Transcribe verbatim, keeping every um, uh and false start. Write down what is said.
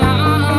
down on